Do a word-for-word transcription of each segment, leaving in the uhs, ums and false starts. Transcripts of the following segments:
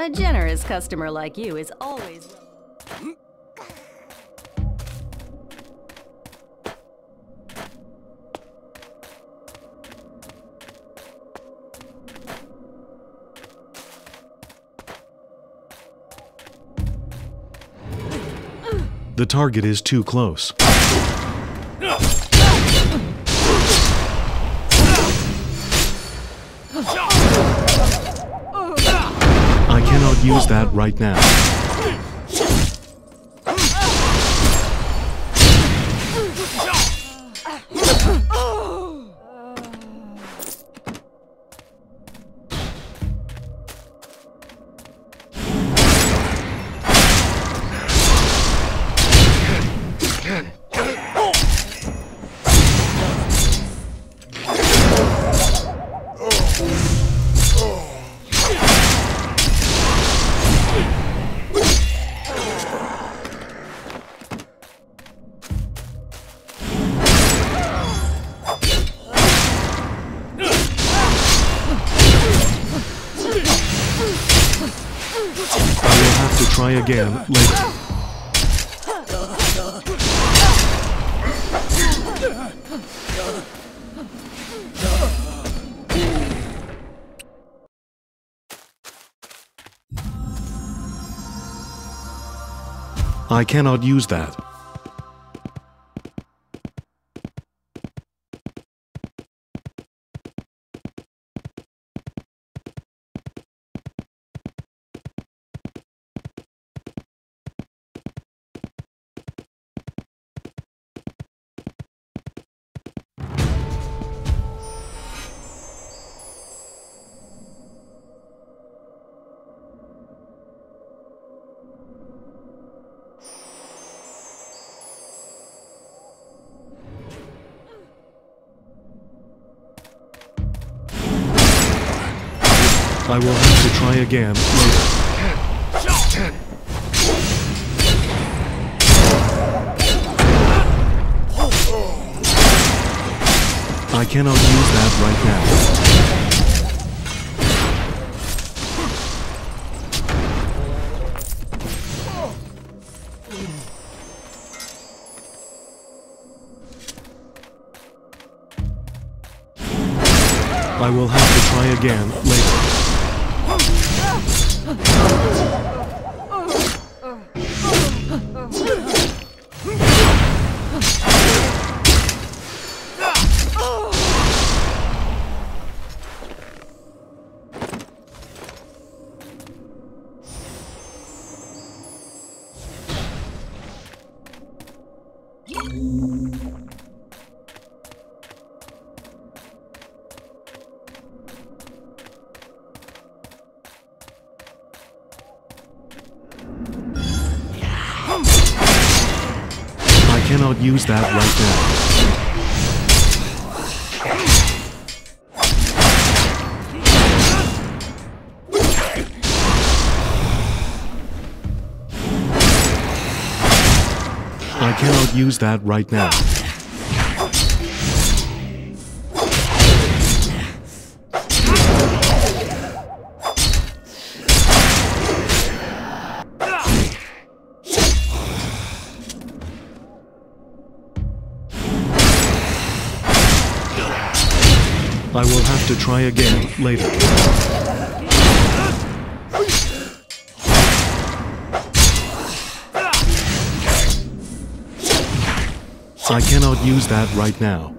A generous customer like you is always... The target is too close. I cannot use that right now. Try again later. I cannot use that. I will have to try again later. I cannot use that right now. I will have to try again later. I cannot use that right now. I cannot use that right now. I will have to try again later. I cannot use that right now.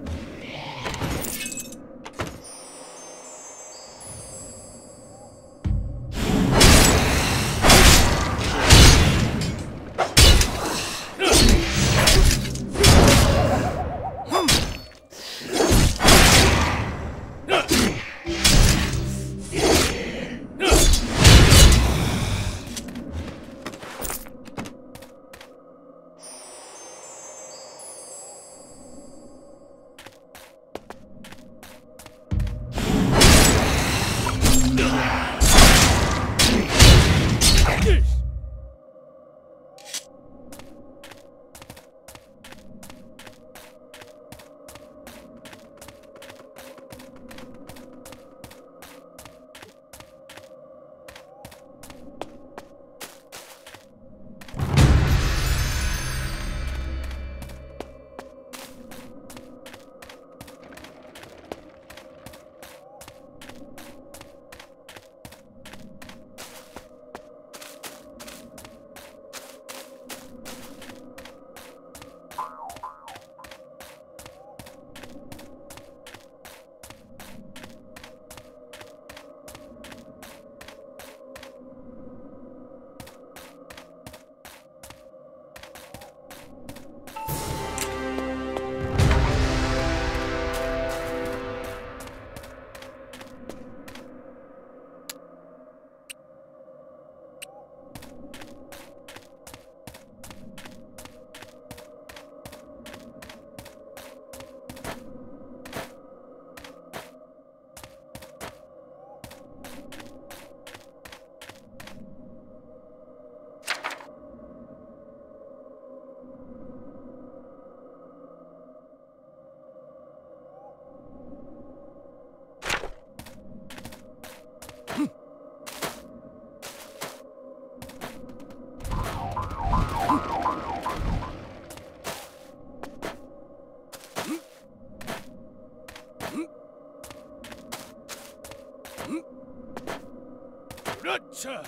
Rutcha!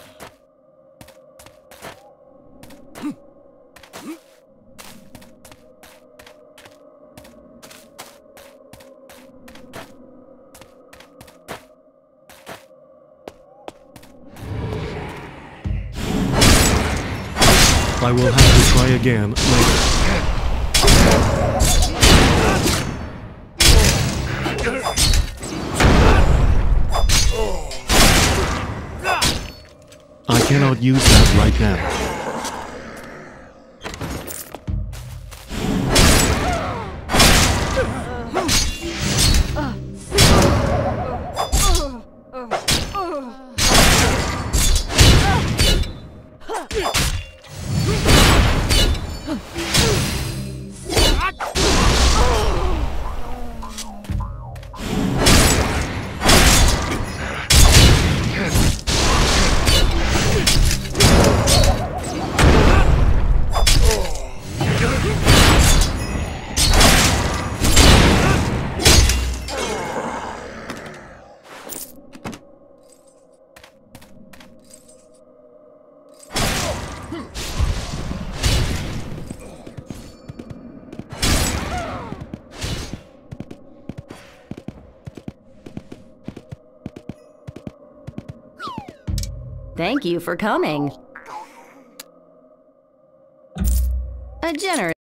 I will have to try again later. I cannot use that right now. Thank you for coming. A generous